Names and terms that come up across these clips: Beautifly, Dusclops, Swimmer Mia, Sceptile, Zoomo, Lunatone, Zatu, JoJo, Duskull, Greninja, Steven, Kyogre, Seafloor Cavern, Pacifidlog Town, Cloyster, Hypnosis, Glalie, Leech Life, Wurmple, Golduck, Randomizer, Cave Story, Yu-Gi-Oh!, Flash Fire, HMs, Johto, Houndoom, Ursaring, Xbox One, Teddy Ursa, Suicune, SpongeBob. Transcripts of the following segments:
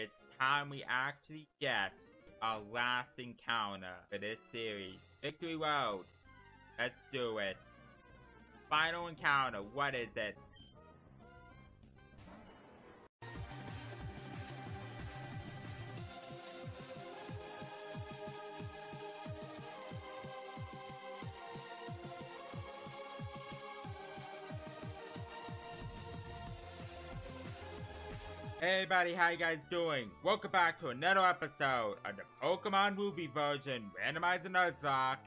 It's time we actually get our last encounter for this series. Victory Road. Let's do it. Final encounter. What is it? Hey everybody, how you guys doing? Welcome back to another episode of the Pokemon Ruby version Randomizer Nuzlocke,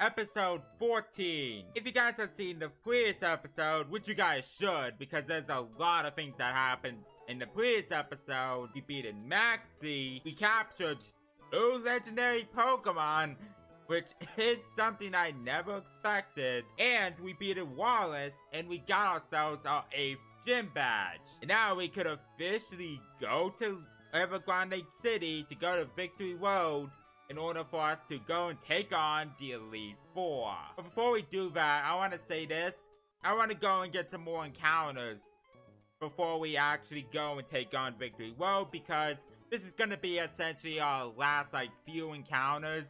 episode 14. If you guys have seen the previous episode, which you guys should, because there's a lot of things that happened in the previous episode, we beat Maxie, we captured 2 legendary Pokemon, which is something I never expected, and we beat Wallace, and we got ourselves our 8th gym badge. And now we could officially go to Ever Grande City to go to Victory Road in order for us to go and take on the Elite Four. But before we do that, I want to say this. I want to go and get some more encounters before we actually go and take on Victory Road, because this is going to be essentially our last few encounters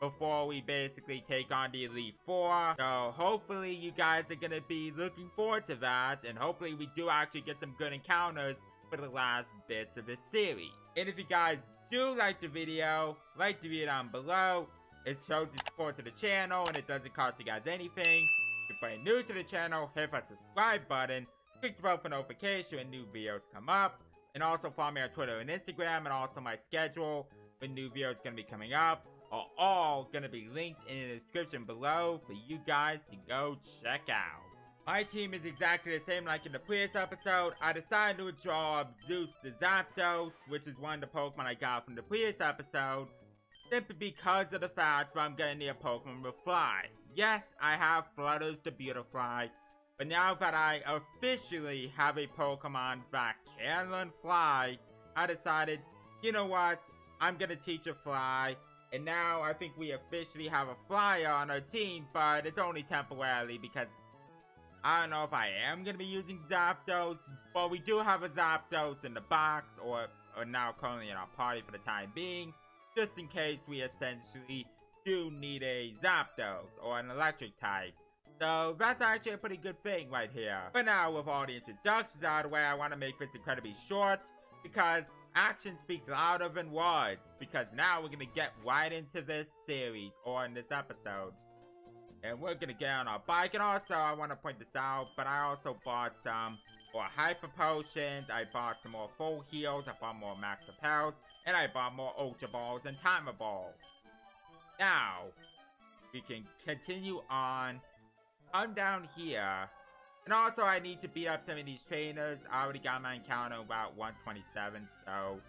before we basically take on the Elite Four. So hopefully you guys are gonna be looking forward to that, and hopefully we do actually get some good encounters for the last bits of this series. And if you guys do like the video, like the video down below. It shows your support to the channel and it doesn't cost you guys anything. If you're new to the channel, hit that subscribe button, click the bell for notification when new videos come up, and also follow me on Twitter and Instagram, and also my schedule when new videos gonna be coming up are all gonna be linked in the description below for you guys to go check out. My team is exactly the same like in the previous episode. I decided to draw up Zeus the Zapdos, which is one of the Pokemon I got from the previous episode, simply because of the fact that I'm gonna need a Pokemon with Fly. Yes, I have Flutters the Beautifly, but now that I officially have a Pokemon that can learn Fly, I decided, you know what, I'm gonna teach a Fly. And now I think we officially have a Flyer on our team, but it's only temporarily because I don't know if I am going to be using Zapdos, but we do have a Zapdos in the box, or now currently in our party for the time being, just in case we essentially do need a Zapdos or an electric type. So that's actually a pretty good thing right here. But now with all the introductions out of the way, I want to make this incredibly short, because action speaks louder than words, because now we're gonna get right into this series, or in this episode. And we're gonna get on our bike, and also I wanna point this out, but I also bought some more Hyper Potions, I bought some more Full Heals, I bought more Max Repels, and I bought more Ultra Balls and Timer Balls. Now, we can continue on. Come down here. And also, I need to beat up some of these trainers. I already got my encounter about 127, so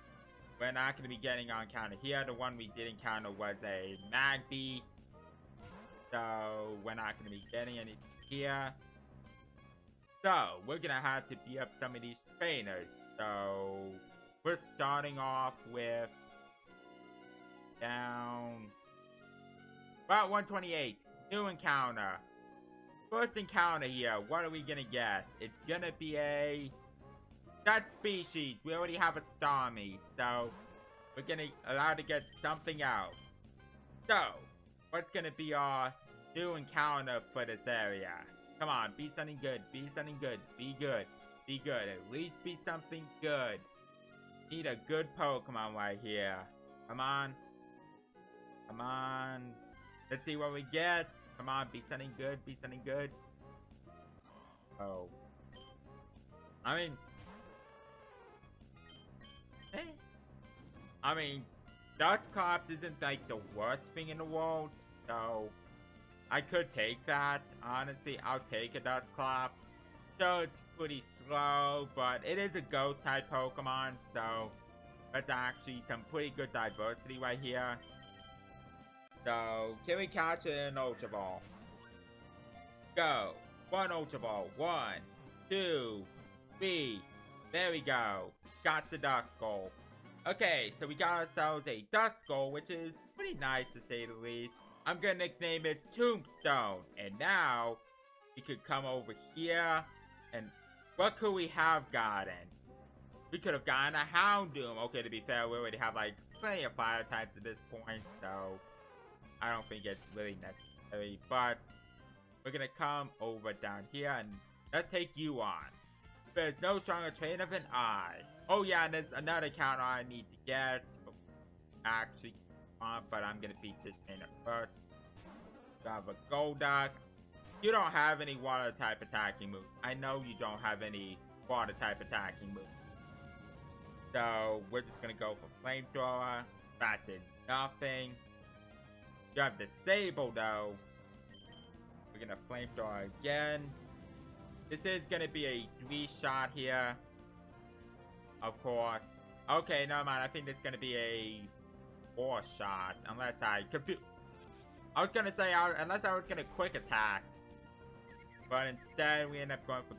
we're not going to be getting our encounter here. The one we did encounter was a Magby, so we're not going to be getting any here. So we're going to have to beat up some of these trainers. So we're starting off with down about 128. New encounter. First encounter here, what are we gonna get? It's gonna be a... that species, we already have a Starmie, so we're gonna allow to get something else. So, what's gonna be our new encounter for this area? Come on, be something good, be something good, be good, be good, at least be something good. Need a good Pokemon right here. Come on. Come on. Let's see what we get. Come on, be something good, be something good. Oh. I mean, Dusclops isn't like the worst thing in the world, so I could take that. Honestly, I'll take a Dusclops. So it's pretty slow, but it is a ghost type Pokemon, so that's actually some pretty good diversity right here. So, can we catch an Ultra Ball? Go! One Ultra Ball. 1, 2, 3. There we go. Got the Duskull. Okay, so we got ourselves a Duskull, which is pretty nice to say the least. I'm gonna nickname it Tombstone. And now, we could come over here. And what could we have gotten? We could have gotten a Houndoom. Okay, to be fair, we already have like plenty of fire types at this point, so I don't think it's really necessary. But we're gonna come over down here and let's take you on. There's no stronger trainer than I. Oh yeah, and there's another counter I need to get. Actually, but I'm gonna beat this trainer first. We have a Golduck. You don't have any water type attacking moves. I know you don't have any water type attacking moves. So we're just gonna go for Flamethrower. That did nothing. You have Disable though. We're gonna Flamethrower again. This is gonna be a 3-shot here, of course. Okay, never mind. I think it's gonna be a 4-shot, unless I confuse. I was gonna say unless I was gonna quick attack, but instead we end up going for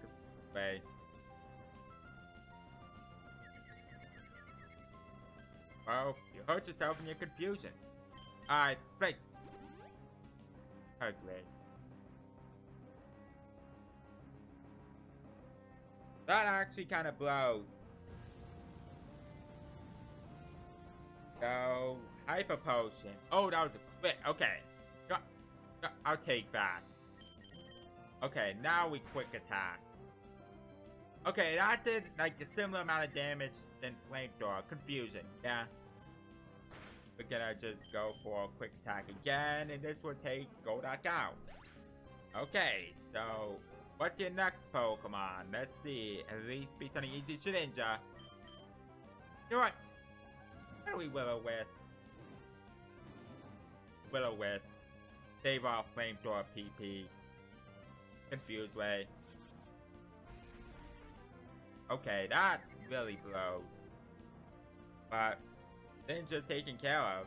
Confuse. Well, you hurt yourself in your confusion. Alright, break. Oh, great. That actually kind of blows. So, Hyper Potion. Oh, that was a quick. Okay. No, I'll take that. Okay, now we quick attack. Okay, that did like a similar amount of damage than Flamethrower. Confusion, yeah. We're gonna just go for a quick attack again, and this will take Golduck out. Okay, so what's your next Pokemon? Let's see. At least be something easy. Greninja. You know what? We Will-O-Wisp. Will-O-Wisp. Save our Flamethrower PP. Confused way. Okay, that really blows. But then just taken care of.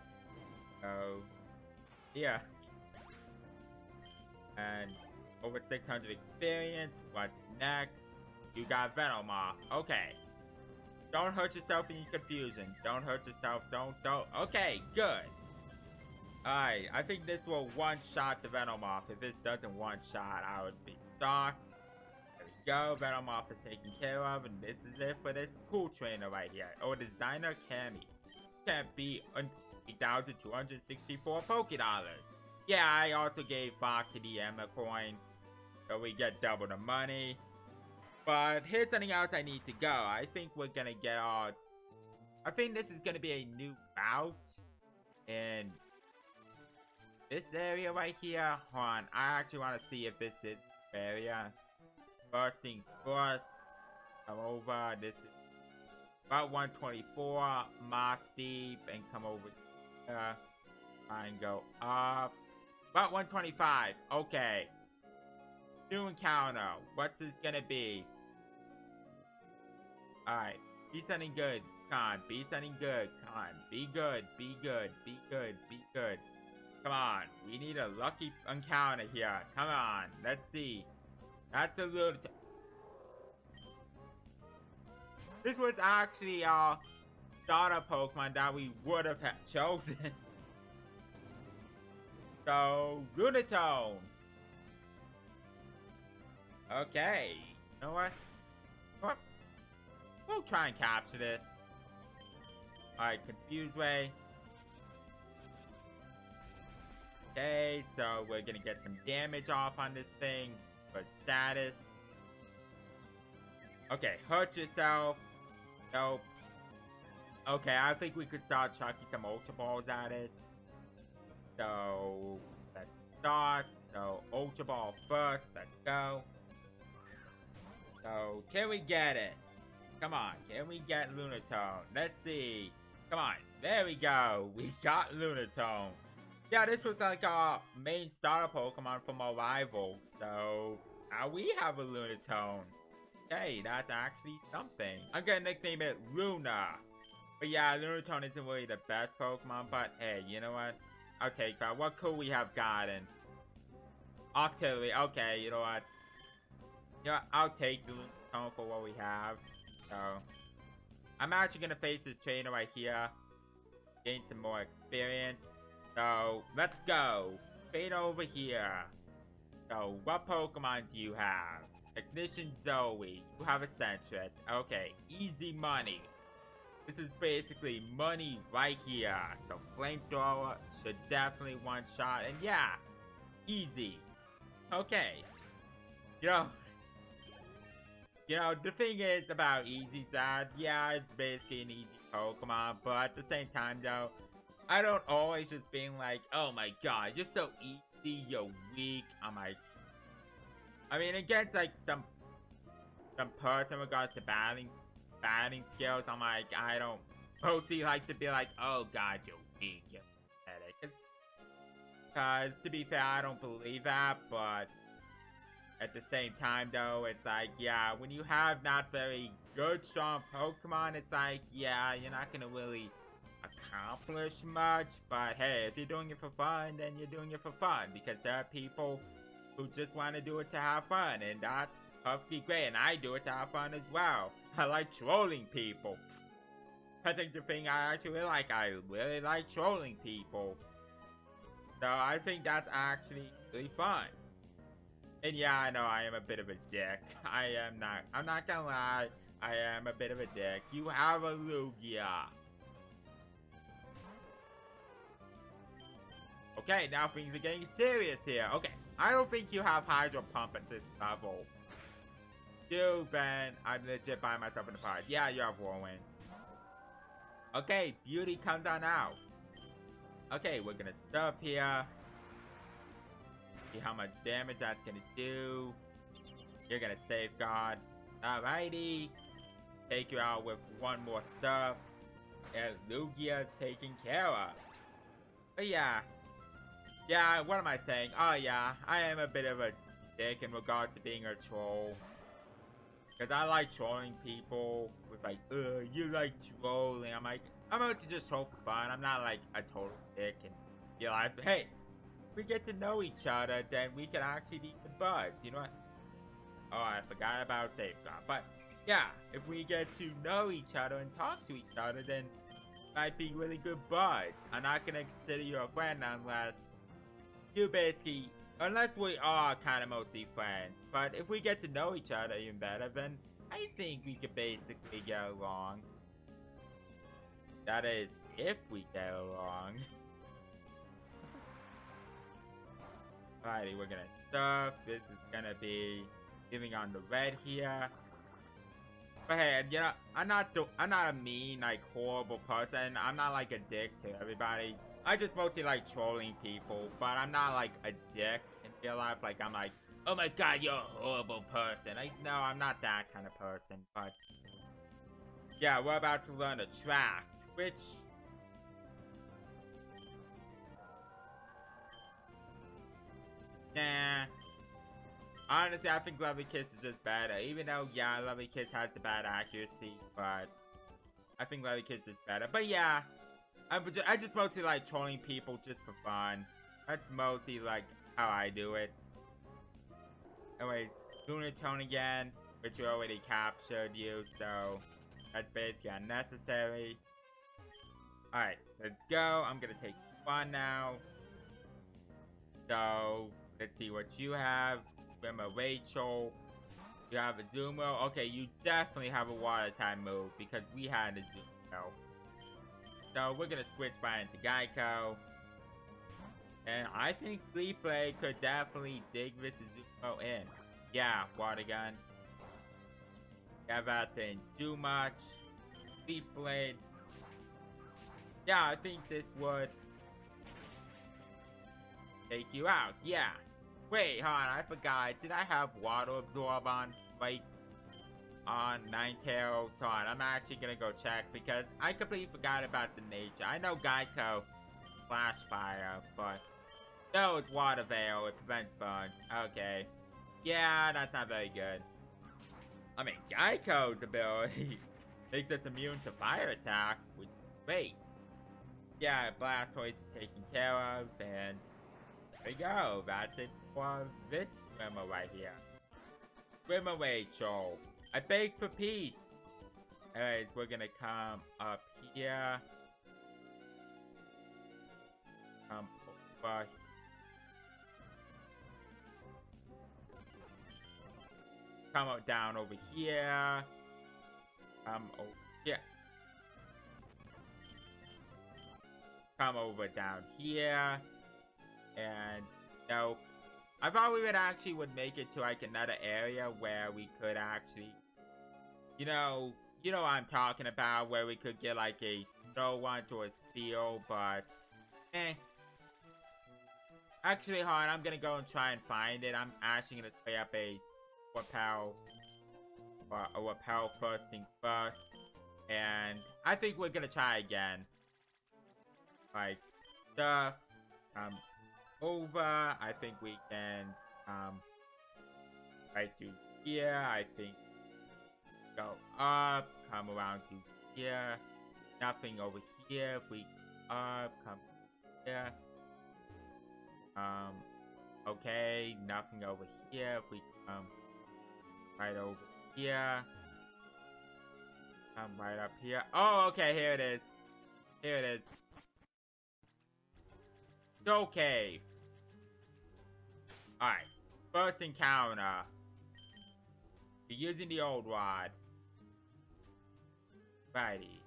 So yeah. And over 600 experience. What's next? You got Venomoth. Okay. Don't hurt yourself in your confusion. Don't hurt yourself. Don't. Okay, good. Alright, I think this will one-shot the Venomoth. If this doesn't one-shot, I would be shocked. There we go. Venomoth is taken care of, and this is it for this cool trainer right here. Oh, Designer Cammy. Can't be 1,264 $1,264 Poké. Yeah, I also gave Bach to the Emma coin, so we get double the money. But here's something else I need to go. I think we're gonna get our... I think this is gonna be a new route in this area right here. Hold on, I actually want to see if this is the area. First things first, come over. This is about 124, Moss Deep, and come over here. Try and go up. About 125, okay. New encounter, what's this gonna be? Alright, be something good, con, be something good, con, be good, be good, be good, be good. Come on, we need a lucky encounter here, come on, let's see. That's a little... This was actually our starter Pokemon that we would have chosen. So, Lunatone. Okay, you know what? We'll try and capture this. Alright, Confused Way. Okay, so we're gonna get some damage off on this thing. But status. Okay, hurt yourself. Nope. Okay, I think we could start chucking some Ultra Balls at it. So, let's start. So, Ultra Ball first. Let's go. So, can we get it? Come on, can we get Lunatone? Let's see. Come on, there we go. We got Lunatone. Yeah, this was like our main starter Pokemon from our rival. So, now we have a Lunatone. Okay, that's actually something. I'm gonna nickname it Luna. But yeah, Lunatone isn't really the best Pokemon, but hey, you know what? I'll take that. What could we have gotten? Octillery, okay, you know what? You know what? I'll take the Lunatone for what we have. So, I'm actually gonna face this trainer right here. Gain some more experience. So, let's go. Fade over here. So, what Pokemon do you have? Ignition Zoe. You have a Sentret. Okay, easy money. This is basically money right here. So Flamethrower should definitely one shot. And yeah, easy. Okay. You know, the thing is about easy Zod, yeah, it's basically an easy Pokemon, but at the same time though, I don't always just being like, oh my god, you're so easy, you're weak. I'm like, I mean, against like some person in regards to batting skills, I'm like, I don't mostly like to be like, oh god, you're weak, you're pathetic. Because to be fair, I don't believe that, but at the same time though, it's like, yeah, when you have not very good strong Pokemon, it's like, yeah, you're not gonna really accomplish much, but hey, if you're doing it for fun, then you're doing it for fun, because there are people who just want to do it to have fun, and that's perfectly great, and I do it to have fun as well. I like trolling people. That's like the thing I actually like. I really like trolling people. So I think that's actually really fun. And yeah, I know I am a bit of a dick. I'm not gonna lie, I am a bit of a dick. You have a Lugia. Okay, now things are getting serious here. Okay, I don't think you have Hydro Pump at this level. Dude, Ben, I'm legit by myself in the pod. Yeah, you have Whirlwind. Okay, beauty comes on out. Okay, we're gonna surf here. See how much damage that's gonna do. You're gonna safeguard. Alrighty. Take you out with one more surf. And Lugia's taken care of. But yeah. Yeah, what am I saying? Oh yeah, I am a bit of a dick in regards to being a troll. Because I like trolling people with like, ugh, you like trolling. I'm like, I'm mostly just troll for fun. I'm not like a total dick and be like, hey, we get to know each other, then we can actually be the buds, you know what? Oh, I forgot about Safeguard, but yeah, if we get to know each other and talk to each other, then we might be really good buds. I'm not gonna consider you a friend unless you basically, unless we are kind of mostly friends, but if we get to know each other even better, then I think we could basically get along. That is, if we get along. Alrighty, we're gonna stuff. This is gonna be giving on the red here. But hey, you know, I'm not a mean, like, horrible person. I'm not like a dick to everybody. I just mostly like trolling people, but I'm not like a dick in real life. Like, I'm like, oh my god, you're a horrible person. Like, no, I'm not that kind of person. But yeah, we're about to learn Attract, which. Nah. Honestly, I think Lovely Kiss is just better. Even though, yeah, Lovely Kiss has the bad accuracy, but I think Lovely Kiss is better. But yeah, I just mostly like trolling people just for fun. That's mostly like how I do it. Anyways, Lunatone again, which you already captured you, so that's basically unnecessary. Alright, let's go. I'm gonna take fun now. So let's see what you have. Swimmer Rachel. You have a Zoomo. Okay, you definitely have a water type move because we had a Zoomo. So we're gonna switch right into Geico. And I think Leaf Blade could definitely dig this Zoomo in. Yeah, water gun. Yeah, that didn't do much. Leaf Blade. Yeah, I think this would take you out, yeah. Wait, hold on, I forgot. Did I have Water Absorb on, like, on Ninetales? Hold on, I'm actually gonna go check because I completely forgot about the nature. I know Geico Flash Fire, but no, it's Water Veil. It prevents burns. Okay. Yeah, that's not very good. I mean, Geico's ability makes us immune to fire attacks, which is great. Yeah, Blastoise is taken care of, and there we go, that's it for this swimmer right here. Swim away, Joel. I beg for peace. Anyways, we're gonna come up here. Come over here. come out down over here. Over here. Come over down here. And nope. I thought we would actually make it to like another area where we could actually, you know what I'm talking about, where we could get like a snow one to a steel, but eh. Actually, hold on, I'm gonna go and try and find it. I'm actually gonna play up a rappel, first thing first, and I think we're gonna try again. Like, stuff, over. I think we can right through here. I think go up, come around through here. Nothing over here. If we up, come here. Okay, nothing over here. If we come right over here. Come right up here. Oh, okay, here it is. Here it is. Okay. Alright. First encounter. We're using the old rod. Righty.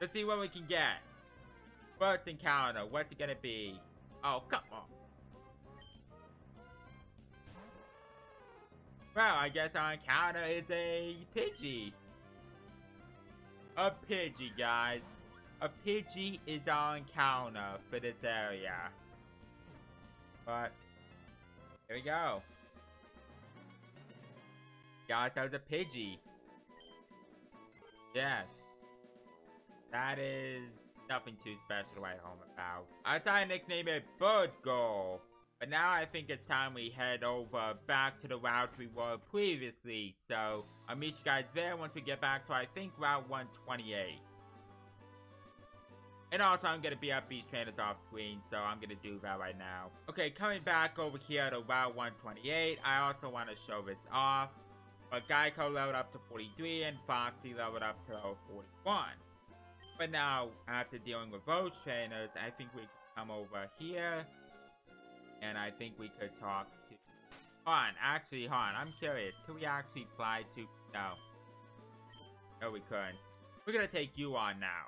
Let's see what we can get. First encounter. What's it gonna be? Oh, come on. Well, I guess our encounter is a Pidgey. A Pidgey, guys. A Pidgey is our encounter for this area. But, here we go. Guys, that was a Pidgey. Yes. That is nothing too special to write home about. I saw I nicknamed it Birdgirl, but now I think it's time we head over back to the route we were previously. So, I'll meet you guys there once we get back to, I think, Route 128. And also, I'm gonna be up these trainers off screen, so I'm gonna do that right now. Okay, coming back over here to Route 128, I also want to show this off. But Geico leveled up to 43, and Foxy leveled up to level 41. But now, after dealing with those trainers, I think we could come over here, and I think we could talk to... Hold on, actually, hold on, I'm curious. Can we actually fly to... No. No, we couldn't. We're gonna take you on now.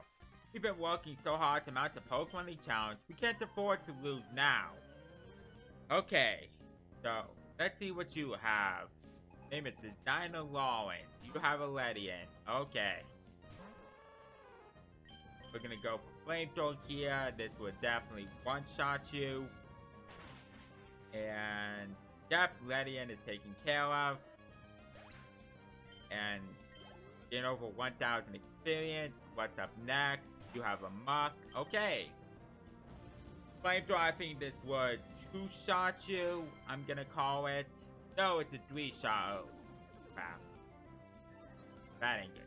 We've been working so hard to mount the Pokemon League Challenge, we can't afford to lose now. Okay, so, let's see what you have. Name is Designer Lawrence. You have a Ledian. Okay. We're gonna go for Flamethrower here. This will definitely one-shot you. And, yep, Ledian is taken care of. And, getting over 1,000 experience. What's up next? You have a Muck. Okay. Flamethrower, I think this would two-shot you, I'm gonna call it. No, it's a three-shot. Oh, crap. That ain't good.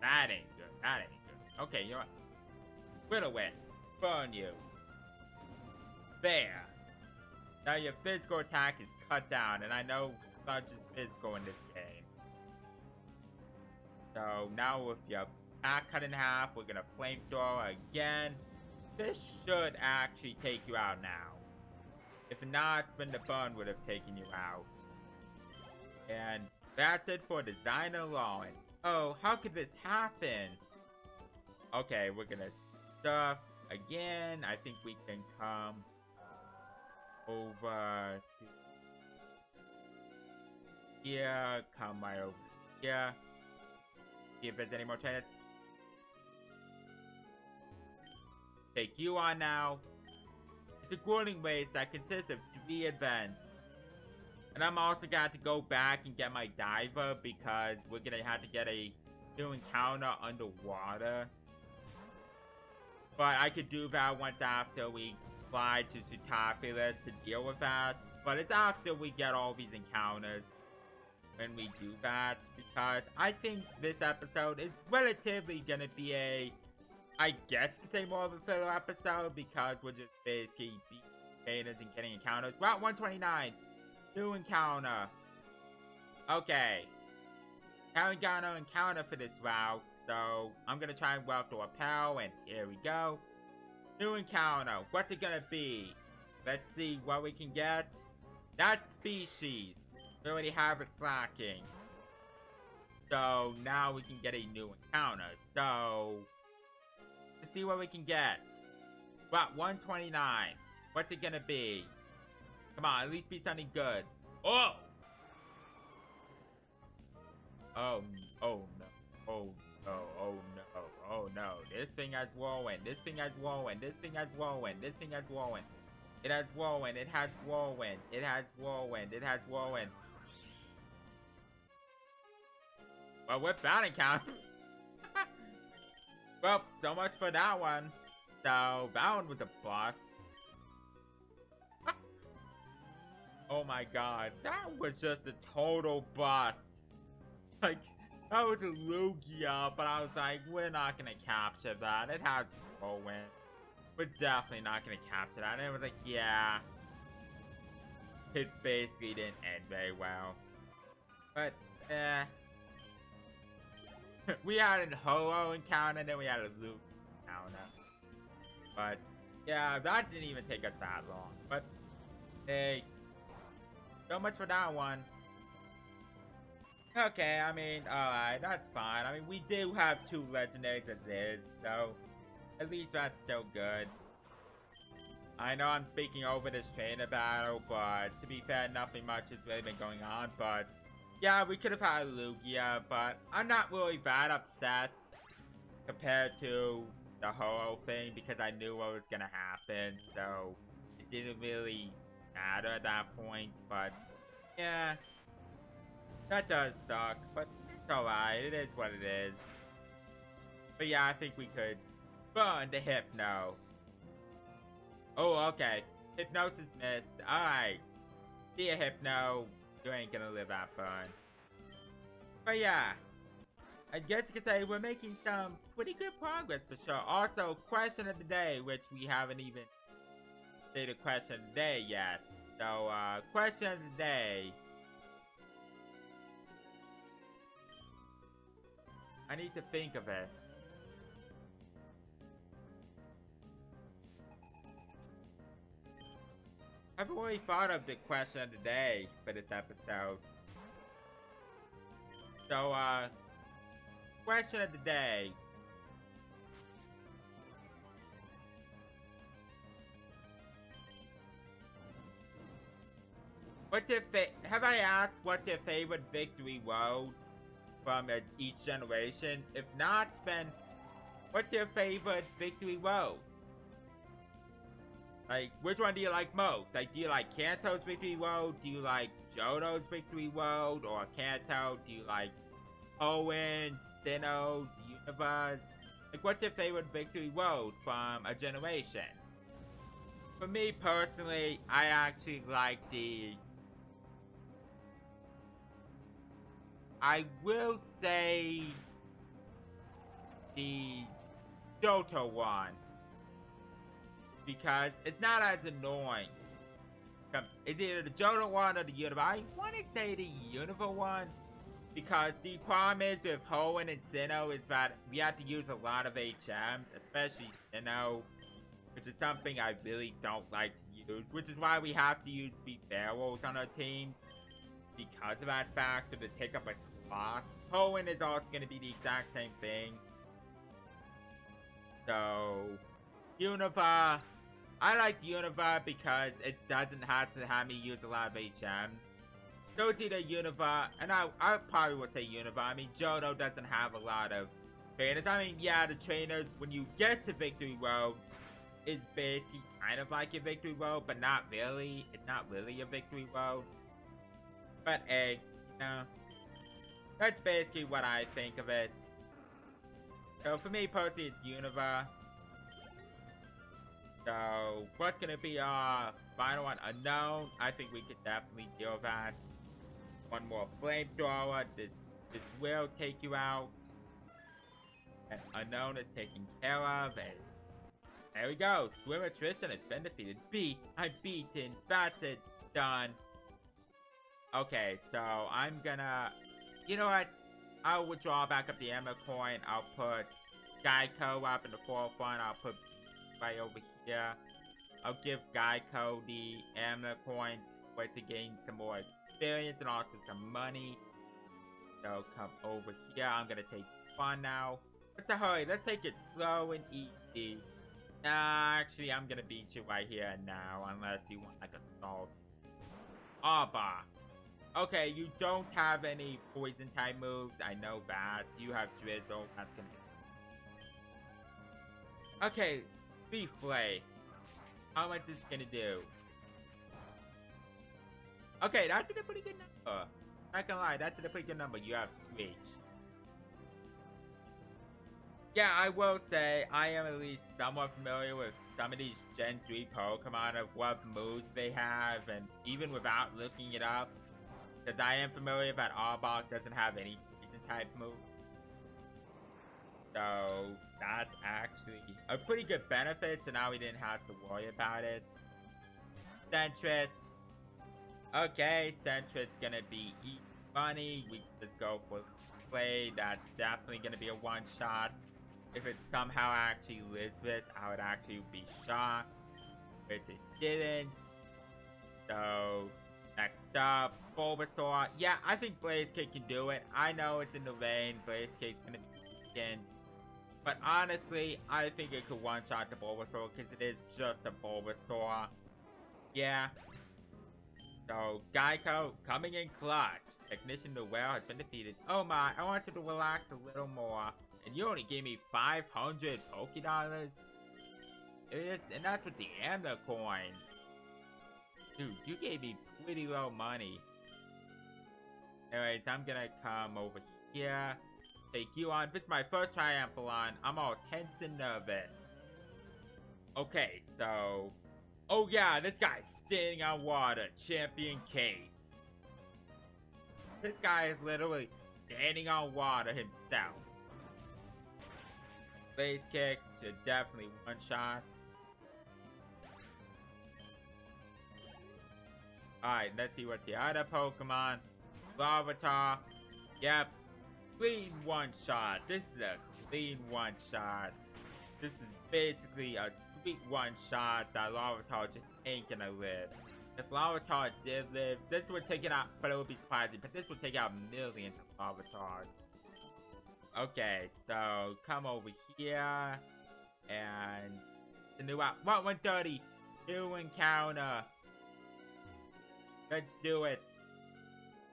That ain't good. That ain't good. Okay, you know what? Will-O-Wisp. Burn you. There. Now your physical attack is cut down, and I know Sludge is physical in this game. So, now with your attack cut in half, we're gonna flamethrower again. This should actually take you out now. If not, then the burn would have taken you out. And that's it for Designer Lawrence. Oh, how could this happen? Okay, we're gonna stuff again. I think we can come over here. Come right over here. See if there's any more trainers. Take you on now. It's a grueling race that consists of 3 events. And I'm also gonna have to go back and get my diver because we're gonna have to get a new encounter underwater. But I could do that once after we fly to Sootopolis to deal with that. But it's after we get all these encounters when we do that, because I think this episode is relatively gonna be a, I guess you could say, more of a filler episode, because we're just basically beating trainers and getting encounters. Route 129. New encounter. Okay. Haven't got no encounter for this route, so I'm gonna try and weld the rappel, and here we go. New encounter. What's it gonna be? Let's see what we can get. That's species. We already have a Slacking. So now we can get a new encounter. So let's see what we can get. What, 129. What's it gonna be? Come on, at least be something good. Oh! Oh, oh no. Oh no, oh no, oh no. This thing has Whirlwind. This thing has Whirlwind. This thing has Whirlwind. This thing has Whirlwind. It has Whirlwind. It has Whirlwind. It has Whirlwind. It has Whirlwind. Well, with that encounter. Well, so much for that one. So, that one was a bust. Oh my god, that was just a total bust. Like, that was a Lugia, but I was like, we're not gonna capture that. It has Whirlwind. We're definitely not gonna capture that. And it was like, yeah. It basically didn't end very well. But, eh. We had an Ho-Oh encounter, and then we had a Lugia encounter. But, yeah, that didn't even take us that long. But, hey. So much for that one. Okay, I mean, alright, that's fine. I mean, we do have two legendaries as is, so at least that's still good. I know I'm speaking over this trainer battle, but to be fair, nothing much has really been going on, but yeah, we could have had Lugia, but I'm not really that upset compared to the Ho-Oh thing, because I knew what was gonna happen, so it didn't really matter at that point, but yeah. That does suck, but it's alright, it is what it is. But yeah, I think we could burn the Hypno. Oh, okay. Hypnosis missed. Alright. See ya, Hypno. You ain't gonna live that burn. But yeah. I guess you could say we're making some pretty good progress for sure. Also, question of the day, which we haven't even stated question of the day yet. So, question of the day. I need to think of it. I've already thought of the question of the day for this episode. So, question of the day. What's your have I asked what's your favorite Victory Road from each generation? If not, then what's your favorite Victory Road? Like, which one do you like most? Like, do you like Kanto's Victory Road? Do you like Johto's Victory Road? Or Kanto? Do you like Owen, Sinnoh's, Universe? Like, what's your favorite Victory Road from a generation? For me, personally, I actually like the... I will say the Johto one, because it's not as annoying. It's either the Johto one or the Unova. I want to say the Unova one, because the problem is with Hoenn and Sinnoh is that we have to use a lot of HMs, especially Sinnoh, which is something I really don't like to use, which is why we have to use the barrels on our teams. Because of that fact, to take up a slot. Hoenn is also going to be the exact same thing. So, Unova. I like Unova because it doesn't have to have me use a lot of HMs. So it's either Unova, and I probably would say Unova. I mean, Johto doesn't have a lot of trainers. I mean, yeah, the trainers, when you get to Victory Road, is basically kind of like a Victory Road, but not really. It's not really a Victory Road. But hey, you know, that's basically what I think of it. So for me personally, it's Unova. So what's gonna be our final one? Unknown. I think we could definitely deal with that. One more flamethrower. This will take you out. And Unknown is taken care of. And there we go. Swimmer Tristan has been defeated. I'm beaten. That's it. Done. Okay, so I'm gonna, you know what, I'll withdraw back up the Emma coin, I'll put Geico up in the forefront, I'll put right over here, I'll give Geico the Emma coin, but to gain some more experience and also some money. So come over here. I'm gonna take fun now. Let's hurry. Let's take it slow and easy. Nah, actually, I'm gonna beat you right here now, unless you want like a stall. Arbok. Okay, you don't have any poison type moves. I know that. You have Drizzle. That's gonna be... Okay, Leaf Blade. How much is it gonna do? Okay, that did a pretty good number. Not gonna lie, that did a pretty good number. You have Switch. Yeah, I will say, I am at least somewhat familiar with some of these Gen 3 Pokemon, of what moves they have, and even without looking it up, because I am familiar that Arbok doesn't have any poison type moves. So, that's actually a pretty good benefit, so now we didn't have to worry about it. Sentret. Okay, Sentret's gonna be funny. We just go for play. That's definitely gonna be a one-shot. If it somehow actually lives this, I would actually be shocked, which it didn't. So, next up, Bulbasaur. Yeah, I think Blaze Kick can do it. I know it's in the lane. Blaze Kick's gonna be skinned. But honestly, I think it could one-shot the Bulbasaur because it is just a Bulbasaur. Yeah. So, Geico coming in clutch. Technician to Well has been defeated. Oh my, I want you to relax a little more. And you only gave me 500 PokéDollars? And that's with the Amber coin. Dude, you gave me pretty low money. Anyways, I'm gonna come over here. Take you on. This is my first Triumphalon. I'm all tense and nervous. Okay, so... Oh yeah, this guy's standing on water. Champion Kate. This guy is literally standing on water himself. Blaze Kick should definitely one-shot. Alright, let's see what the other Pokemon. Larvitar. Yep. Clean one-shot. This is a clean one-shot. This is basically a sweet one-shot that Larvitar just ain't gonna live. If Larvitar did live, this would take it out, but it would be surprising, but this would take out millions of Larvitars. Okay, so come over here, and the new out. What, 130? New encounter. Let's do it.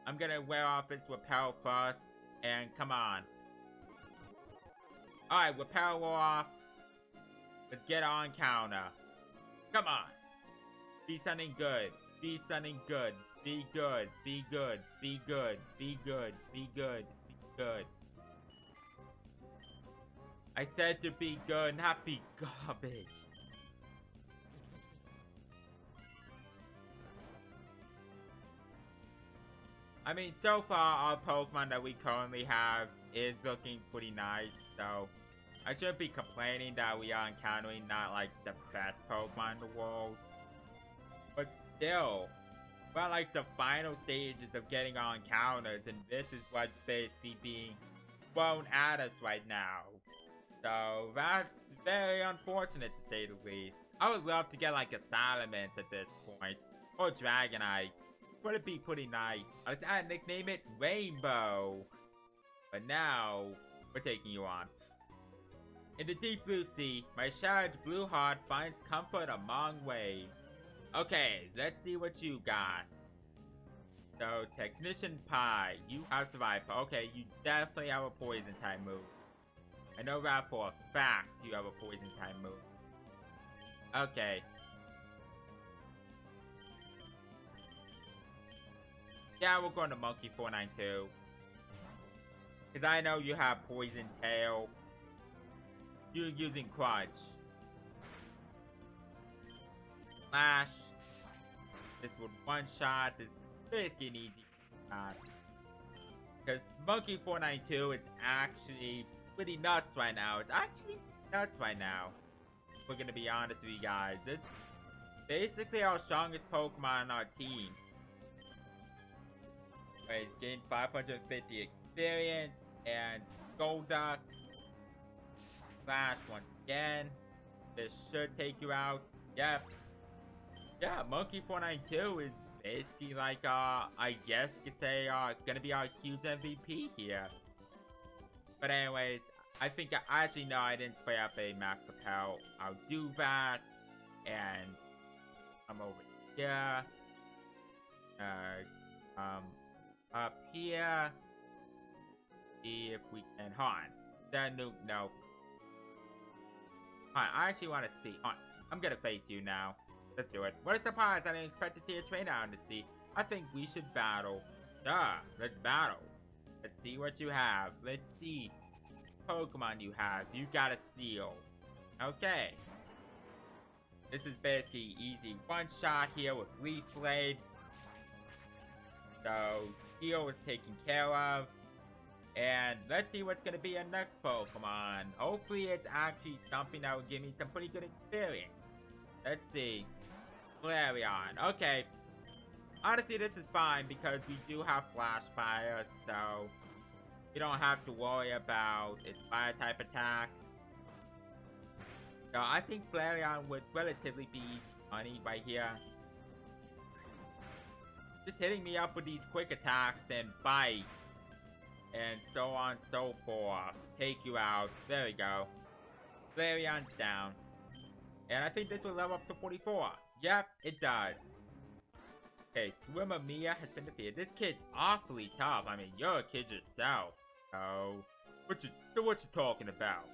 I'm gonna wear off this Repel first, and come on. Alright, Repel wore off. Let's get on counter. Come on. Be something good. Be something good. Be good. Be good. Be good. Be good. Be good. Be good. I said to be good, not be garbage. I mean, so far, our Pokemon that we currently have is looking pretty nice, so I shouldn't be complaining that we are encountering not, like, the best Pokemon in the world. But still, we're at, like, the final stages of getting our encounters, and this is what's basically being thrown at us right now. So, that's very unfortunate to say the least. I would love to get like a Salamence at this point. Or Dragonite. Would it be pretty nice? I was trying to nickname it Rainbow. But now, we're taking you on. In the deep blue sea, my shattered blue heart finds comfort among waves. Okay, let's see what you got. So, Technician Pie. You have survived. Okay, you definitely have a poison type move. I know that for a fact you have a poison type move. Okay. Yeah, we're going to Monkey492. Because I know you have Poison Tail. You're using Crunch. Flash. This would one-shot. This is basically an easy one-shot. Because Monkey492 is actually... pretty nuts right now. It's actually nuts right now. We're gonna be honest with you guys. It's basically our strongest Pokemon on our team. Alright, gained 550 experience and Golduck. Flash once again. This should take you out. Yep. Yeah, Monkey492 is It's be like, I guess you could say, it's gonna be our huge MVP here. But anyways, I think, actually, no, I didn't spray up a Max Repel. I'll do that. And I'm over here. Up here. See if we can, hold on. That nuke, no. Hold on, I actually want to see. Hold on, I'm gonna face you now. Let's do it. What a surprise! I didn't expect to see a trainer out in the sea. I think we should battle. Duh, let's battle. Let's see what you have. Let's see Pokemon you have. You got a seal. Okay. This is basically easy one shot here with Leaf Blade. So seal is taken care of. And let's see what's gonna be our next Pokemon. Hopefully it's actually something that will give me some pretty good experience. Let's see. Flareon. Okay. Honestly, this is fine because we do have Flash Fire, so you don't have to worry about its fire-type attacks. So I think Flareon would relatively be funny right here. Just hitting me up with these quick attacks and bites and so on so forth. Take you out. There we go. Flareon's down. And I think this will level up to 44. Yep, it does. Okay, Swimmer Mia has been defeated. This kid's awfully tough. I mean, you're a kid yourself. So, what you talking about?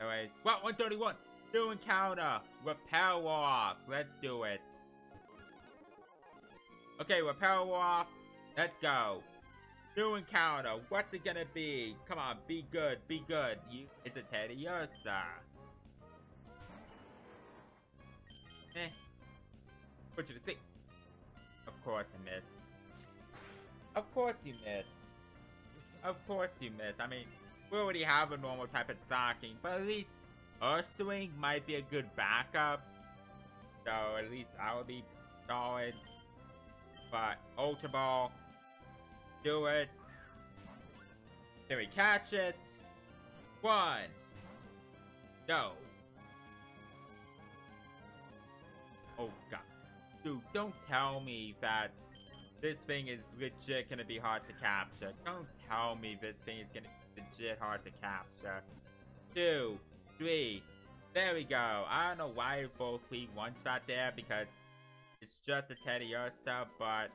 Anyways, what? 131. New encounter. Repel off. Let's do it. Okay, repel off. Let's go. New encounter. What's it gonna be? Come on, be good. Be good. It's a Teddy Ursa. Eh. Put you to sleep. Of course I miss. Of course you miss. Of course you miss. I mean, we already have a normal type of socking, but at least Ursaring might be a good backup. So at least I will be solid. But Ultra Ball. Do it. Then we catch it. One. No. Oh god. Dude, don't tell me that this thing is legit gonna be hard to capture. Don't tell me this thing is gonna be legit hard to capture. 2, 3. There we go. I don't know why you both leave one shot there because it's just a Teddy Ursa, but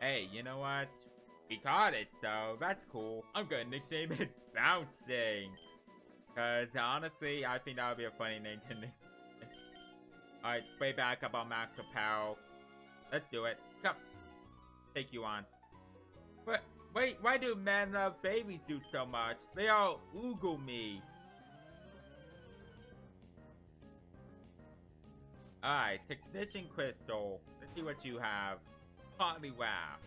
hey, you know what? We caught it, so that's cool. I'm gonna nickname it Bouncing. Cause honestly, I think that would be a funny name to nickname it. Alright, spray back up on Max Repel. Let's do it. Come. Take you on. But wait, why do men love baby suits so much? They all oogle me. Alright, Technician Crystal. Let's see what you have. Partly Wrapped.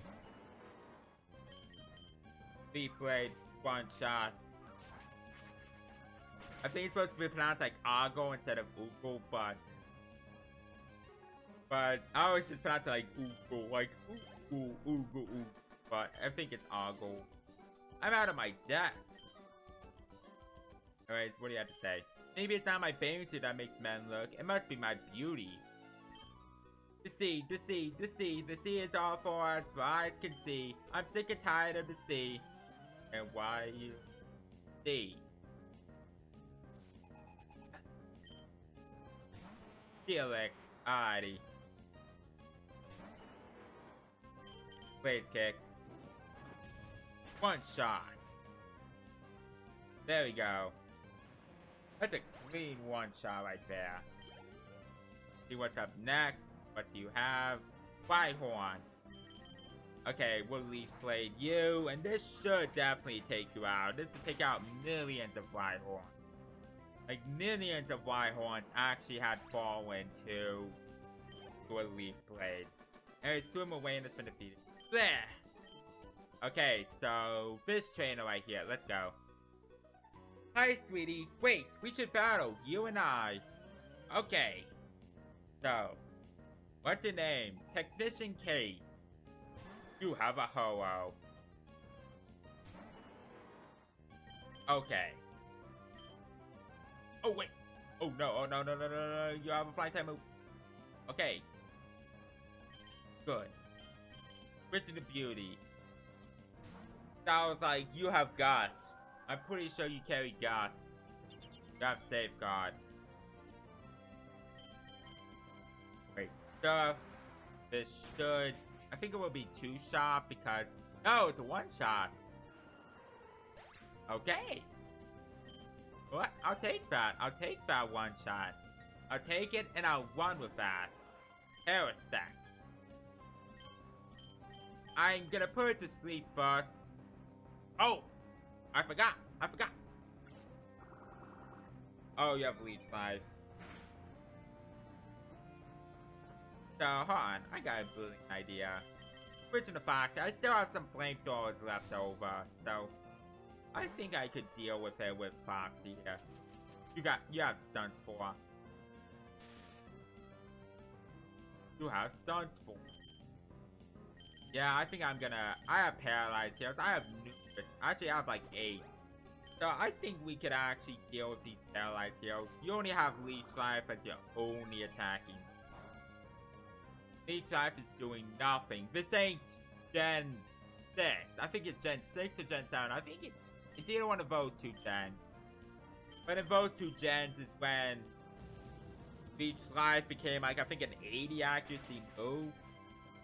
Leaf Blade, one shot. I think it's supposed to be pronounced like Ogle instead of Ogle, but I always just pronounce it like Ogle, Ogle, Ogle, but I think it's Ogle. I'm out of my depth. Anyways, what do you have to say? Maybe it's not my bathing suit that makes men look. It must be my beauty. The sea, the sea, the sea, the sea is all for us, for eyes can see. I'm sick and tired of the sea. And why are you sea? Felix, alrighty. Blaze Kick. One shot. There we go. That's a clean one shot right there. See what's up next. What do you have? Rhyhorn. Okay, we'll Leaf Blade you, and this should definitely take you out. This will take out millions of Rhyhorn. Like, millions of Rhyhorns actually had fallen to a Leaf Blade. And it's swim away and it's been defeated. There! Okay, so this trainer right here. Let's go. Hi, sweetie. Wait, we should battle, you and I. Okay. So. What's your name? Technician Kate. You have a Ho-Oh. Okay. Oh wait. Oh no, oh no, no, no, no, no. You have a flying type move. Okay. good. Richard the Beauty. I was like, you have Gust. I'm pretty sure you carry Gust. You have Safeguard. Great stuff. This should... I think it will be 2-shot because... No, it's a 1-shot. Okay. What? I'll take that. I'll take that 1-shot. I'll take it and I'll run with that. Aerosect. I'm gonna put it to sleep first. Oh! I forgot! I forgot! Oh, you have Leech Life. So, hold on. I got a brilliant idea. Switching the Fox. I still have some flamethrowers left over, so... I think I could deal with it with Fox here. You have Stunts for. You have Stunts for. Yeah, I think I'm gonna... I have Paralyzed Heals. I have Nucleus. Actually, I have like 8. So I think we could actually deal with these Paralyzed Heals. You only have Leech Life as your only attacking. Leech Life is doing nothing. This ain't Gen 6. I think it's Gen 6 or Gen 7. I think it's either one of those two Gens. But in those two Gens is when Leech Life became like, I think, an 80 accuracy move.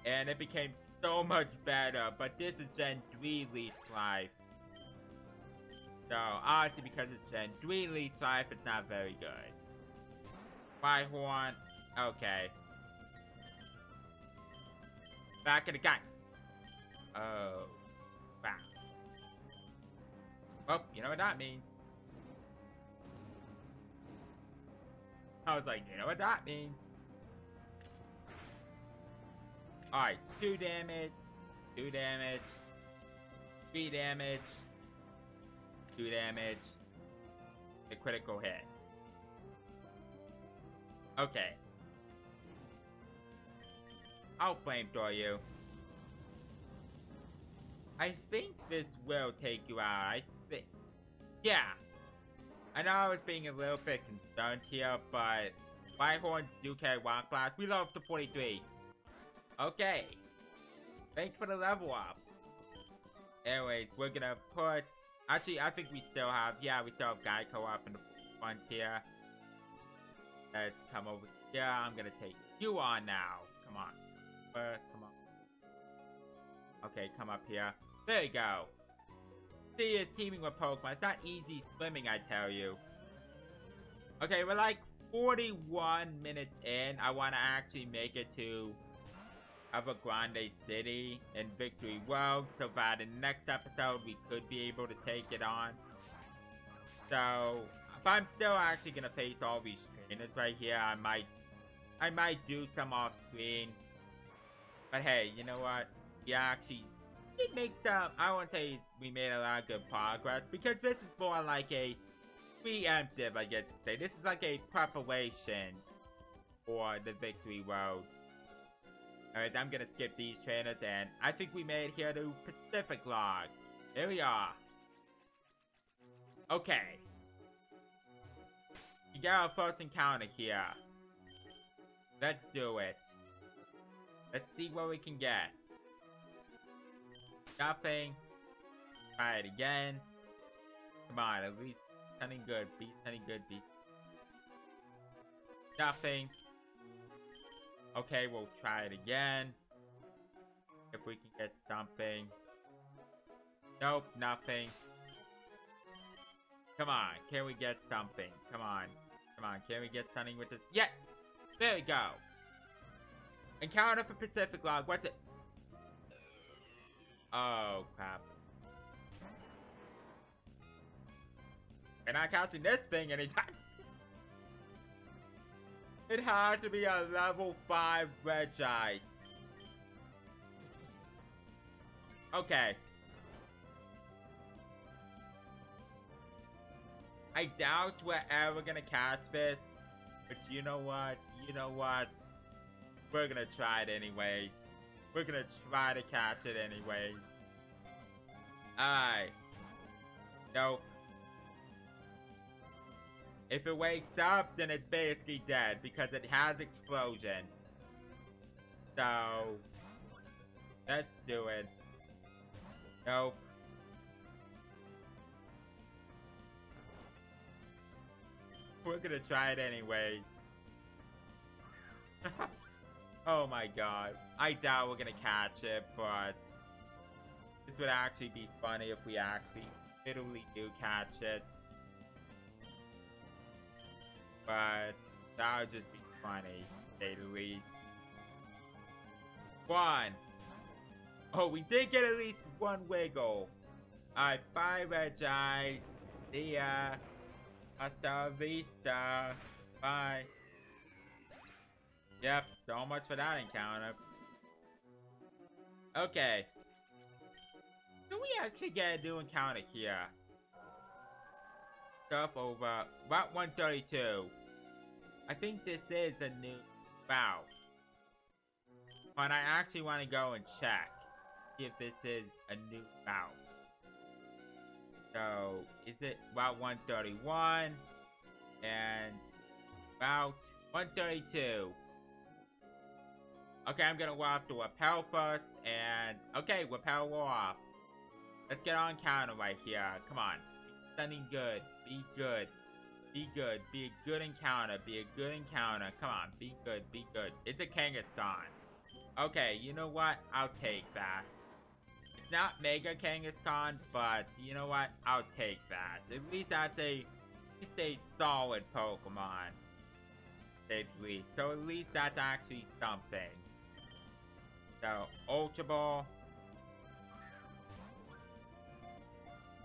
And it became so much better, but this is Gen 3 Leech Life. So, honestly, because it's Gen 3 Leech Life, it's not very good. Firehorn, okay. Back of the gun. Oh, wow. Well, you know what that means. I was like, you know what that means. Alright, 2 damage, 3 damage, 2 damage, a critical hit. Okay. I'll flamethrow you. I think this will take you out, I think. Yeah. I know I was being a little bit concerned here, but Firehorns do carry Rock Blast. We love the 43. Okay, thanks for the level up. Anyways, we're gonna put... Actually, I think we still have... Yeah, we still have Geico up in the front here. Let's come over here. I'm gonna take you on now. Come on. Come on. Okay, come up here. There you go. See, it's teaming with Pokemon. It's not easy swimming, I tell you. Okay, we're like 41 minutes in. I want to actually make it to... Ever Grande City and Victory Road, so that in the next episode we could be able to take it on. So, but I'm still actually gonna face all these trainers right here. I might do some off screen, but hey, you know what? Yeah, actually, it makes some. I won't say we made a lot of good progress because this is more like a preemptive, I guess you could say. This is like a preparation for the Victory Road. Alright, I'm gonna skip these trainers, and I think we made it here to Pacific Log. Here we are. Okay. We got our first encounter here. Let's do it. Let's see what we can get. Nothing. Try it again. Come on, at least something good. Be something good. Be nothing. Okay, we'll try it again. If we can get something. Nope, nothing. Come on, can we get something? Come on. Come on, can we get something with this? Yes! There we go. Encounter for Pacific Log, what's it? Oh, crap. We're not catching this thing anytime. It has to be a level 5 Regice. Okay. I doubt we're ever gonna catch this. But you know what? You know what? We're gonna try it anyways. We're gonna try to catch it anyways. Alright. Nope. If it wakes up, then it's basically dead because it has explosion. So, Let's do it. Nope. We're gonna try it anyways. Oh my god. I doubt we're gonna catch it, but this would actually be funny if we actually literally do catch it. But that would just be funny, to say the least. One. Oh, we did get at least one wiggle. Alright, bye Regice. See ya. Hasta vista. Bye. Yep, so much for that encounter. Okay. Do we actually get a new encounter here? Stuff over Route 132. I think this is a new route. But I actually want to go and check. See if this is a new route. So, is it Route 131? And Route 132. Okay, I'm gonna go off to Repel first, and... Okay, Repel will off. Let's get on counter right here. Come on. Stunning good. Be good. Be good. Be a good encounter. Be a good encounter. Come on. Be good. Be good. It's a Kangaskhan. Okay, you know what? I'll take that. It's not Mega Kangaskhan, but you know what? I'll take that. At least that's a solid Pokemon. At least. So at least that's actually something. So, Ultra Ball.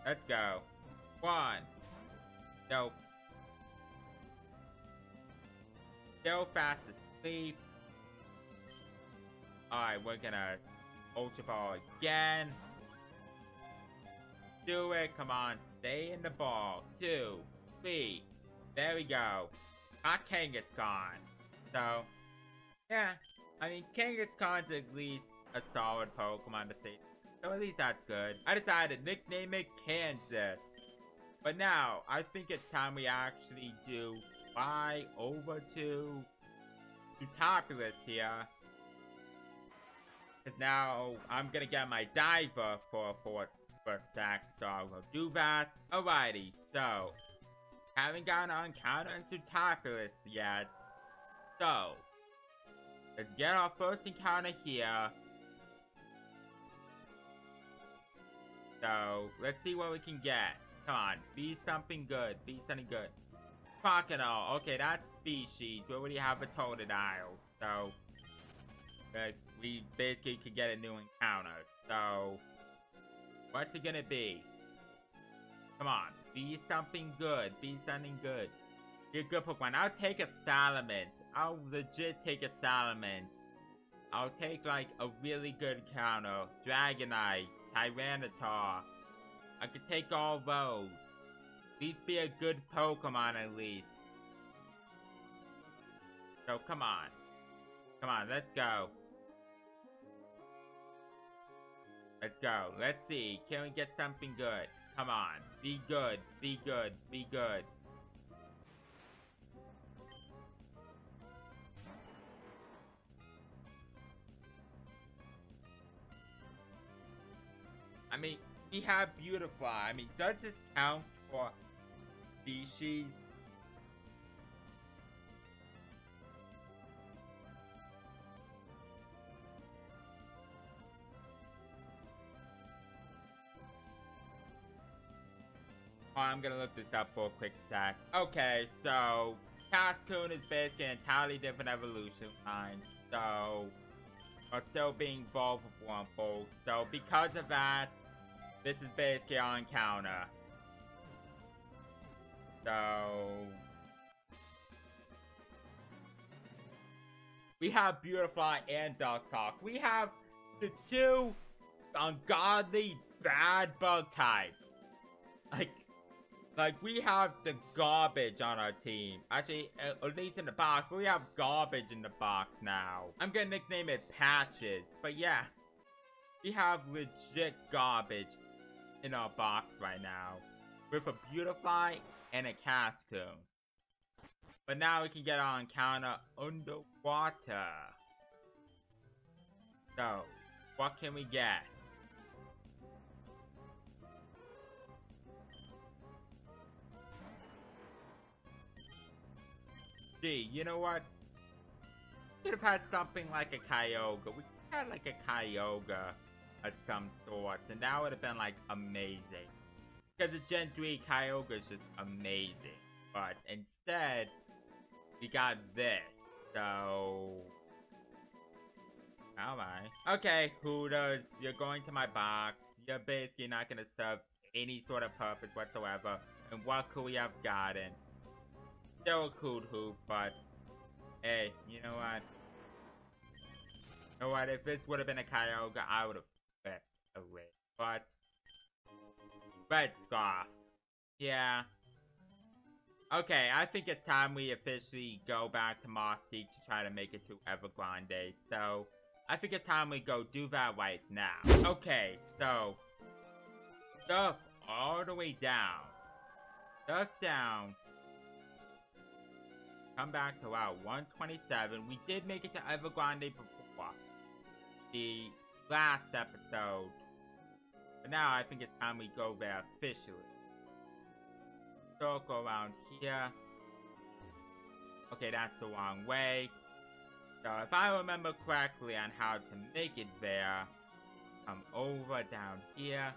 Let's go. One. Nope. Still fast asleep. Alright, we're gonna Ultra Ball again. Do it. Come on. Stay in the ball. Two. Three. There we go. Got Kangaskhan. So, yeah. I mean, Kangaskhan's at least a solid Pokemon to say. So at least that's good. I decided to nickname it Kansas. But now, I think it's time we actually do fly over to Sootopolis here. Because now, I'm going to get my diver for a sec, so I will do that. Alrighty, so, haven't gotten an encounter in Sootopolis yet. So, let's get our first encounter here. So, let's see what we can get. Come on, be something good. Be something good. Crocodile. Okay, that's species. We already have a Totodile. So, we basically could get a new encounter. So, what's it gonna be? Come on, be something good. Be something good. Be a good Pokemon. I'll take a Salamence. I'll legit take a Salamence. I'll take, like, a really good encounter. Dragonite. Tyranitar. I could take all those. These be a good Pokemon at least. So come on. Come on, let's go. Let's go. Let's see. Can we get something good? Come on. Be good. Be good. Be good. I mean, we have Beautifly. I mean, does this count for species? Oh, I'm gonna look this up for a quick sec. Okay, so Cascoon is basically an entirely different evolution line, so are still being involved with Wurmple. So because of that, this is basically our encounter. So we have Beautifly and Duskull. We have the two ungodly bad bug types. Like we have the garbage on our team. Actually, at least in the box, we have garbage in the box now. I'm gonna nickname it Patches, but yeah. We have legit garbage in our box right now. With a Beautifly and a Cascoon. But now we can get our encounter underwater. So, fuck can we get? Gee, you know what? Could have had something like a Kyogre. We could have had like a Kyogre of some sort, and that would have been like amazing. Because the Gen 3 Kyogre is just amazing. But instead, we got this. So, how am I? Okay, Hooters, you're going to my box. You're basically not going to serve any sort of purpose whatsoever. And what could we have gotten? Still a cool hoop, but hey, you know what? You know what? If this would have been a Kyogre, I would have flipped away. But Red Scarf. Yeah. Okay, I think it's time we officially go back to Mosty to try to make it to Ever Grande. So, I think it's time we go do that right now. Okay, so, surf all the way down. Surf down. Come back to our 127. We did make it to Ever Grande before the last episode. But now I think it's time we go there officially. Circle around here. Okay, that's the wrong way. So if I remember correctly on how to make it there, come over down here.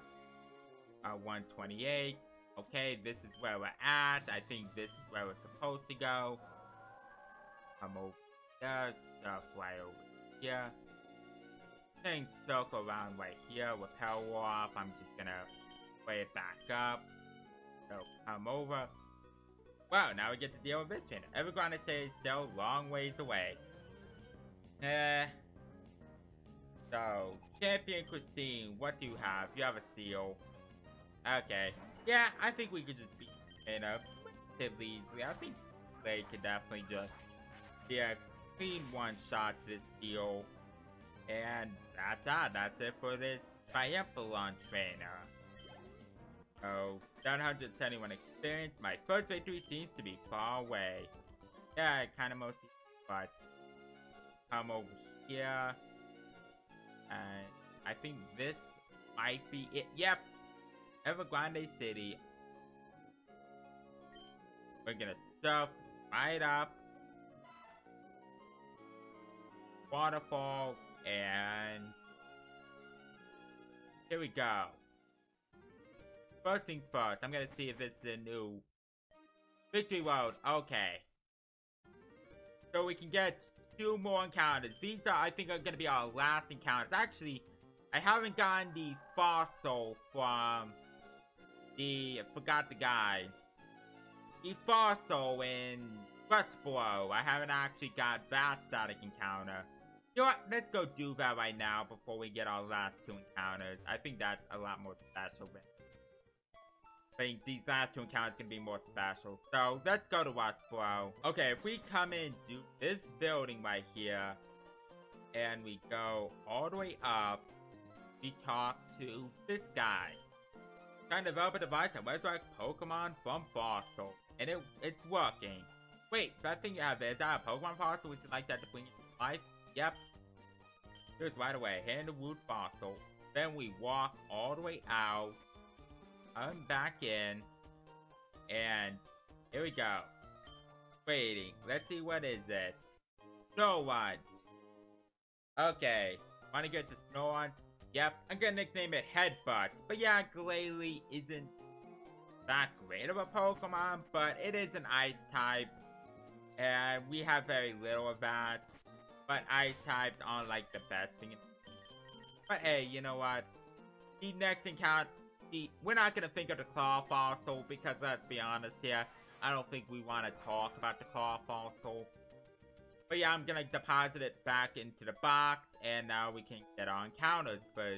128. Okay, this is where we're at. I think this is where we're supposed to go. Come over here. Surf right over here. Then circle around right here. Repel off. I'm just gonna play it back up. So, come over. Wow, now we get to deal with this trainer. Ever Grande City is still long ways away. So, Champion Christine, what do you have? You have a seal. Okay. Yeah, I think we could just beat it up relatively easily. I think they could definitely just be a clean one-shot to this seal. And that's it. That's it for this Triumphalon trainer. Oh, 771 experience. My first victory seems to be far away. Yeah, I kind of mostly, but come over here. And I think this might be it. Yep, Ever Grande City. We're gonna surf right up, waterfall, and here we go. First things first, I'm gonna see if it's a new Victory Road. Okay. So we can get 2 more encounters. These are, I think, are gonna be our last encounters. Actually, I haven't gotten the fossil from the, I forgot the guy. The fossil in Rustboro. I haven't actually got that static encounter. You know what? Let's go do that right now before we get our last 2 encounters. I think that's a lot more special than I think these last 2 encounters can be more special. So, let's go to Rustboro. Okay, if we come into this building right here, and we go all the way up, we talk to this guy. Trying to develop a device that resurrects Pokemon from fossil. And it's working. Wait, that thing you have there, is that a Pokemon fossil? Would you like that to bring you to life? Yep. Here's right away, hand the root fossil. Then we walk all the way out. I'm back in, and here we go. Waiting, let's see, what is it? Snorunt. Okay, wanna get the Snorunt? Yep, I'm gonna nickname it Headbutt. But yeah, Glalie isn't that great of a Pokemon, but it is an Ice type, and we have very little of that. But Ice types aren't like the best thing. But hey, you know what? The next encounter. We're not gonna think of the Claw Fossil because, let's be honest here, I don't think we want to talk about the Claw Fossil. But yeah, I'm gonna deposit it back into the box, and now we can get our encounters for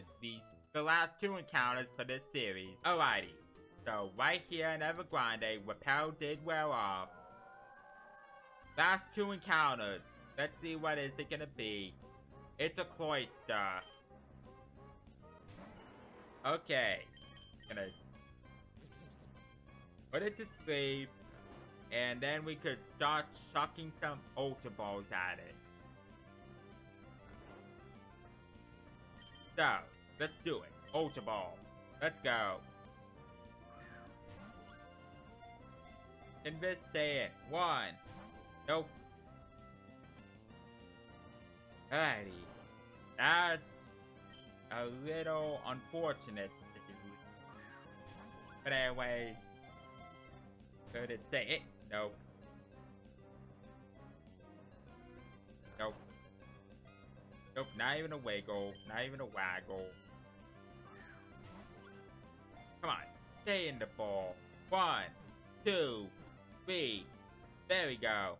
the last 2 encounters for this series. Alrighty, so right here in Ever Grande, Repel did wear off. Last 2 encounters. Let's see, what is it gonna be? It's a Cloyster. Okay. Gonna put it to sleep, and then we could start chucking some Ultra Balls at it. So, let's do it. Ultra Ball. Let's go. Investigate. One. Nope. Alrighty. That's a little unfortunate. But anyways. Could it stay? It? Nope. Nope. Nope, not even a wiggle. Not even a waggle. Come on, stay in the ball. 1, 2, 3. There we go.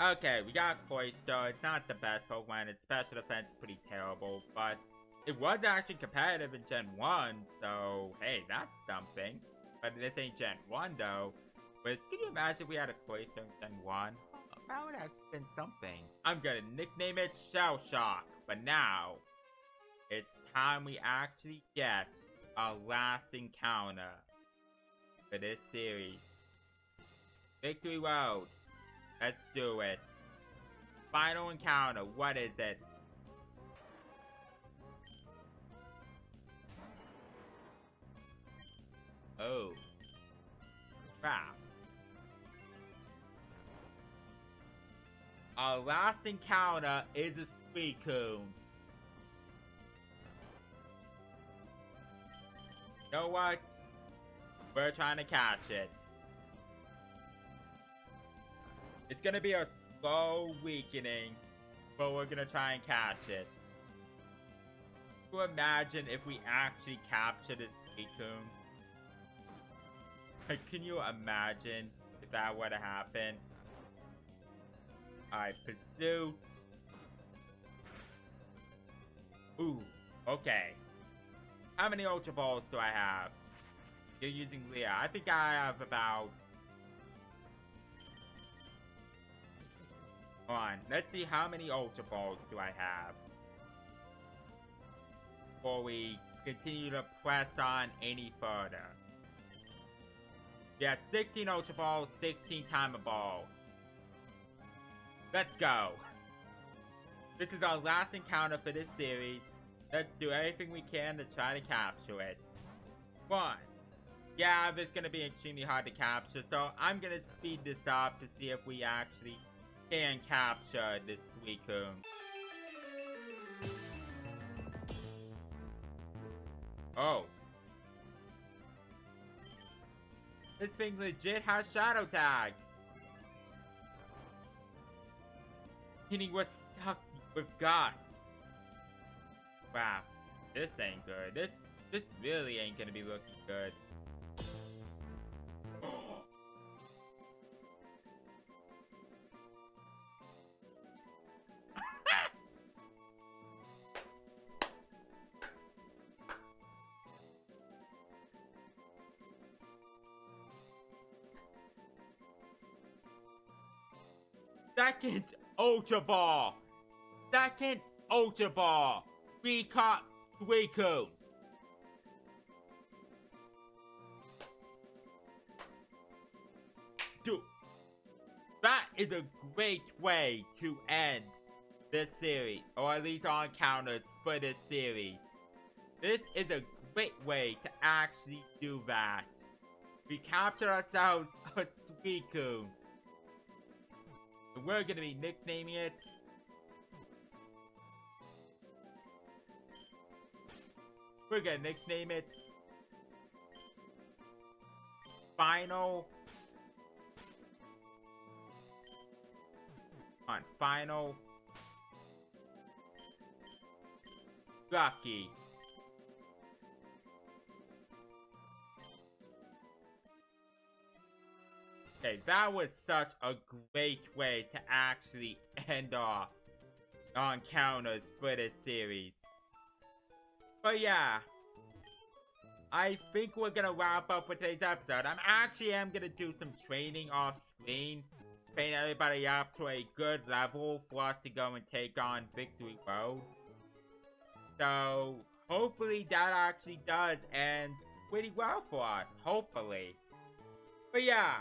Okay, we got Cloyster. It's not the best Pokemon. Its special defense is pretty terrible, but it was actually competitive in Gen 1, so hey, that's something. But this ain't Gen 1 though. But can you imagine if we had a Cloyster in Gen 1? That would have been something. I'm gonna nickname it Shell Shock. But now, it's time we actually get our last encounter for this series. Victory Road. Let's do it. Final encounter. What is it? Oh. Crap. Our last encounter is a Suicune. You know what? We're trying to catch it. It's gonna be a slow weakening, but we're gonna try and catch it. Can you imagine if we actually capture this Suicune? Can you imagine if that were to happen? Alright, pursuit. Ooh, okay. How many Ultra Balls do I have? You're using Leah. I think I have about... Hold on, let's see how many Ultra Balls do I have. Before we continue to press on any further. Yeah, 16 Ultra Balls, 16 Timer Balls. Let's go. This is our last encounter for this series. Let's do everything we can to try to capture it. 1. Yeah, this is going to be extremely hard to capture, so I'm going to speed this up to see if we actually can capture this Suicune. Oh. This thing legit has Shadow Tag. Meaning we're stuck with Gust. Wow, this ain't good. This really ain't gonna be looking good. Second Ultra Ball! Second Ultra Ball! We caught Suicune! Dude, that is a great way to end this series, or at least our encounters for this series. This is a great way to actually do that. We captured ourselves a Suicune. We're gonna be nicknaming it Final Lucky. Okay, that was such a great way to actually end off our encounters for this series. But yeah, I think we're gonna wrap up with today's episode. I'm actually gonna do some training off screen, train everybody up to a good level for us to go and take on Victory Road. So hopefully that actually does end pretty well for us, hopefully. But yeah.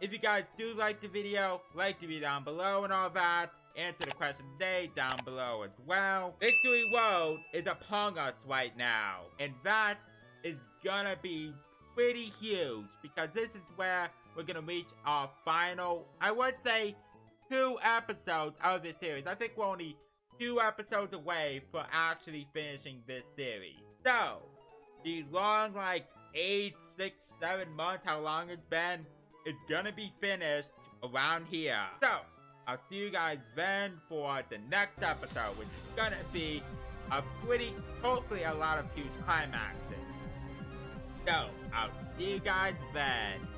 If you guys do like the video, like to be down below and all that. Answer the question today down below as well. Victory Road is upon us right now, and that is gonna be pretty huge because this is where we're gonna reach our final, I would say, 2 episodes of this series. I think we're only 2 episodes away from actually finishing this series. So, the long, like, 8, 6, 7 months, how long it's been, it's gonna be finished around here. So, I'll see you guys then for the next episode, which is gonna be a pretty, hopefully a lot of huge climaxes. So, I'll see you guys then.